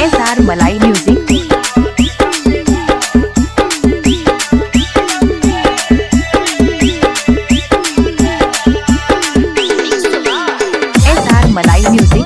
S.R. Malai music. S.R. Malai music. S.R. Malai music. Malai music. Malai music.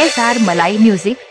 S.R. Malai music. Malai music.